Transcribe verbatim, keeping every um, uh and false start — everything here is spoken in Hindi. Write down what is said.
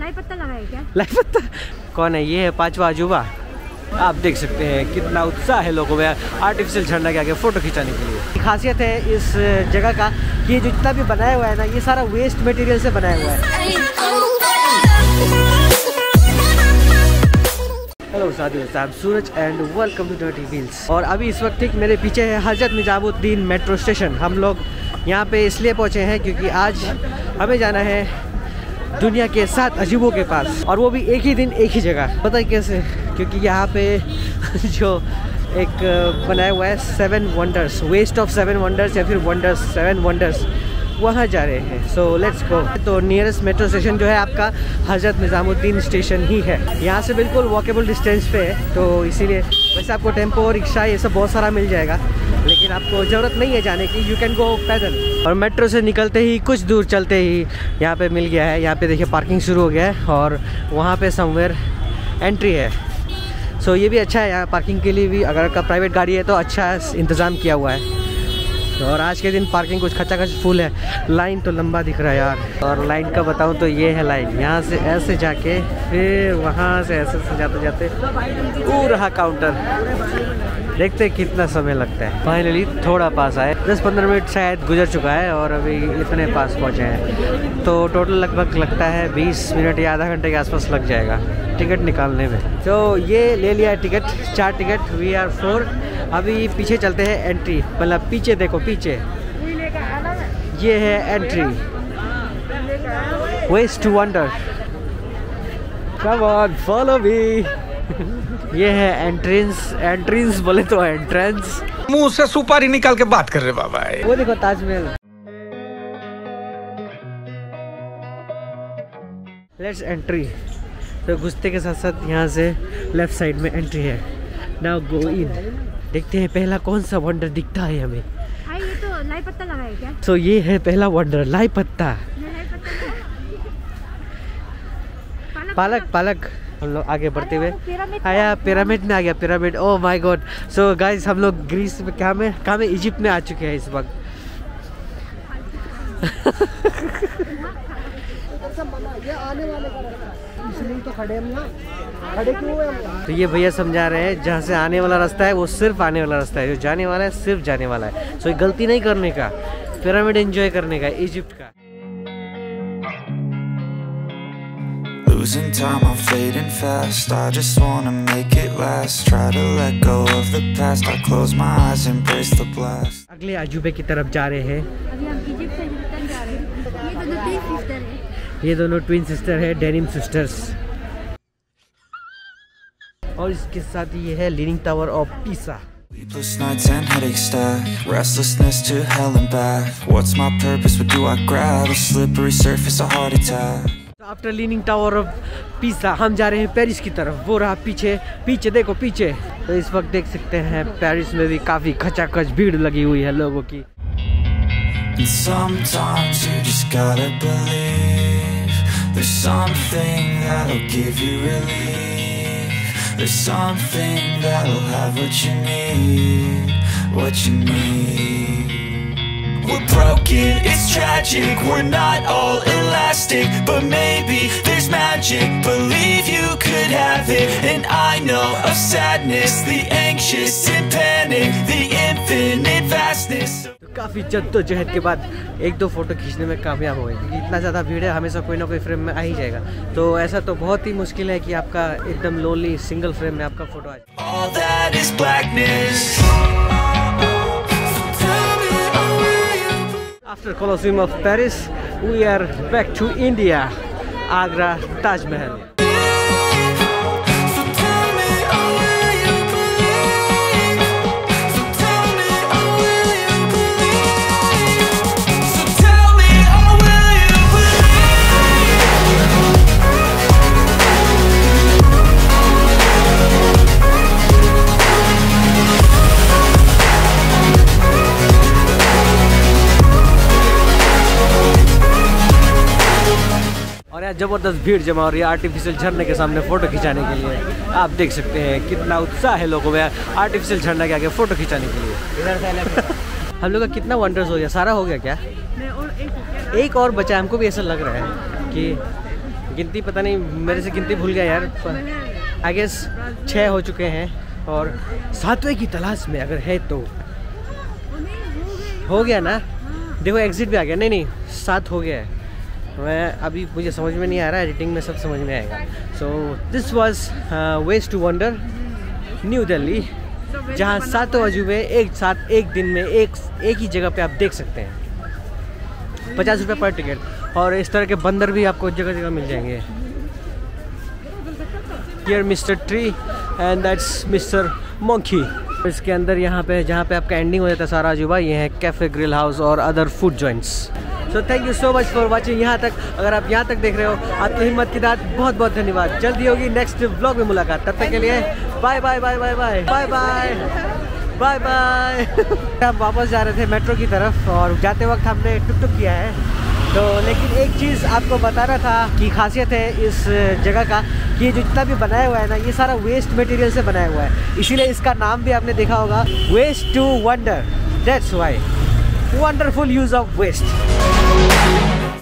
लाई पत्ता लगाया क्या? लाई पत्ता कौन है? ये है पांचवा अजूबा। आप देख सकते हैं कितना उत्साह है लोगों में आर्टिफिशियल झरना के आगे फोटो खिंचाने के लिए। खासियत है इस जगह का ये जो जितना भी बनाया हुआ है ना, ये सारा वेस्ट मटेरियल से बनाया हुआ है। हेलो साथियों, साहब Suraj and welcome to dirty wheels. और अभी इस वक्त ठीक मेरे पीछे है हजरत निजामुद्दीन मेट्रो स्टेशन। हम लोग यहाँ पे इसलिए पहुँचे हैं क्योंकि आज हमें जाना है दुनिया के सात अजूबों के पास, और वो भी एक ही दिन एक ही जगह। पता है कैसे? क्योंकि यहाँ पे जो एक बनाया हुआ है seven wonders, west of seven wonders या फिर वंडर्स सेवन वंडर्स, वहाँ जा रहे हैं। So let's go. तो नियरेस्ट मेट्रो स्टेशन जो है आपका हजरत निज़ामुद्दीन स्टेशन ही है, यहाँ से बिल्कुल वॉकेबल डिस्टेंस पे है। तो इसीलिए वैसे आपको टेम्पो रिक्शा ये सब बहुत सारा मिल जाएगा, लेकिन आपको ज़रूरत नहीं है जाने की, यू कैन गो पैदल। और मेट्रो से निकलते ही कुछ दूर चलते ही यहाँ पर मिल गया है, यहाँ पर देखिए पार्किंग शुरू हो गया है और वहाँ पर समवेयर एंट्री है। सो so, ये भी अच्छा है, यहाँ पार्किंग के लिए भी अगर आपका प्राइवेट गाड़ी है तो अच्छा इंतज़ाम किया हुआ है। और आज के दिन पार्किंग कुछ खचाखच फुल है, लाइन तो लंबा दिख रहा है यार। और लाइन का बताऊं तो ये है लाइन, यहाँ से ऐसे जाके फिर वहाँ से ऐसे ऐसे जाते जाते वो रहा काउंटर। देखते कितना समय लगता है। फाइनली थोड़ा पास आए, दस पंद्रह मिनट शायद गुजर चुका है और अभी इतने पास पहुँचे हैं। तो टोटल लगभग लगता है बीस मिनट या आधा घंटे के आसपास लग जाएगा टिकट निकालने में। तो ये ले लिया टिकट, चार टिकट, वी आर फोर। अभी पीछे चलते हैं एंट्री, मतलब पीछे देखो पीछे ये है entry, waste to wonder. Come on follow me. ये है एंट्रेंस, एंट्रेंस बोले तो एंट्रेंस। मुंह से सुपारी निकाल के बात कर रहे बाबा। वो देखो ताजमहल। Let's entry. तो घुसते के साथ साथ यहाँ से लेफ्ट साइड में एंट्री है। Now go in. देखते हैं पहला कौन सा वंडर दिखता है हमें। हाय, ये तो लाई पत्ता लगा है क्या? तो so, ये है पहला वंडर, लाई पत्ता, लाई पत्ता। पालक पालक। हम लोग आगे बढ़ते हुए आया पिरामिड में आ गया। Pyramid, oh my God. So guys हम लोग ग्रीस में क्या में क्या में इजिप्ट में आ चुके हैं इस वक्त। ये आने वाले इसलिए तो खड़े हम ना, खड़े क्यों हैं? तो ये भैया समझा रहे हैं जहाँ से आने वाला रास्ता है वो सिर्फ आने वाला रास्ता है, जो जाने वाला है सिर्फ जाने वाला है। सो गलती नहीं करने का, पिरामिड एंजॉय करने का, इजिप्ट का। Losing time, I'm fading fast. I just wanna make it last. Try to let go of the past. I close my eyes, embrace the blast. अगले अजूबे की तरफ जा रहे हैं। अभी हम इजिप्ट से रिटर्न जा रहे हैं। ये दोनों तीन सिस्टर हैं। ये दोनों ट्विन सिस्टर है, डेनिम सिस्टर्स। और इसके साथ ये है leaning tower of Pisa. After leaning tower of Pisa हम जा रहे हैं पेरिस की तरफ। वो रहा पीछे, पीछे देखो पीछे। तो इस वक्त देख सकते हैं पेरिस में भी काफी खचाखच भीड़ लगी हुई है लोगों की। There's something that'll give you relief. There's something that'll have what you need, what you need. We're broken, it's tragic, we're not all elastic, but maybe there's magic, believe you could have it. And I know of sadness, the anxious and panic, the infinite vastness. काफ़ी जद्दोजहद के बाद एक दो फ़ोटो खींचने में कामयाब हो गए, क्योंकि इतना ज़्यादा भीड़ है, हमेशा कोई ना कोई फ्रेम में आ ही जाएगा। तो ऐसा तो बहुत ही मुश्किल है कि आपका एकदम लोनली सिंगल फ्रेम में आपका फ़ोटो आ जाए। After Colosseum of Paris we are back to India, Agra Taj Mahal. ज़बरदस्त भीड़ जमा हो रही है आर्टिफिशियल झरने के सामने फ़ोटो खिंचाने के लिए। आप देख सकते हैं कितना उत्साह है लोगों में आर्टिफिशियल झरना के आगे फ़ोटो खिंचाने के लिए। हम लोग का कितना वंडर्स हो गया? सारा हो गया क्या? और एक, एक और बचा। हमको भी ऐसा लग रहा है कि गिनती पता नहीं, मेरे से गिनती भूल गया यार। आई गेस छः हो चुके हैं और सातवें की तलाश में अगर है तो हो गया ना। देखो एग्जिट भी आ गया। नहीं नहीं सात हो गया है। मैं अभी मुझे समझ में नहीं आ रहा, एडिटिंग में सब समझ में आएगा। So this was waste to wonder New Delhi, जहाँ सातों अजूबे एक साथ एक दिन में एक एक ही जगह पे आप देख सकते हैं। पचास रुपये पर टिकट। और इस तरह के बंदर भी आपको जगह जगह मिल जाएंगे। Here mister tree and that's mister monkey. इसके अंदर यहाँ पे जहाँ पे आपका एंडिंग हो जाता है सारा अजूबा, ये है कैफ़े ग्रिल हाउस और other food joints. So thank you so much for watching. यहाँ तक अगर आप यहाँ तक देख रहे हो, आपकी हिम्मत की दाद बहुत बहुत धन्यवाद। जल्दी होगी नेक्स्ट व्लॉग में मुलाकात। तब तक के लिए bye bye bye bye bye bye bye bye bye. हम वापस जा रहे थे मेट्रो की तरफ और जाते वक्त हमने टुक टुक किया है तो, लेकिन एक चीज़ आपको बताना था कि खासियत है इस जगह का कि ये जो जितना भी बनाया हुआ है ना, ये सारा वेस्ट मटेरियल से बनाया हुआ है। इसीलिए इसका नाम भी आपने देखा होगा, waste to wonder. That's why, wonderful use of waste.